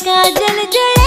काजल जय।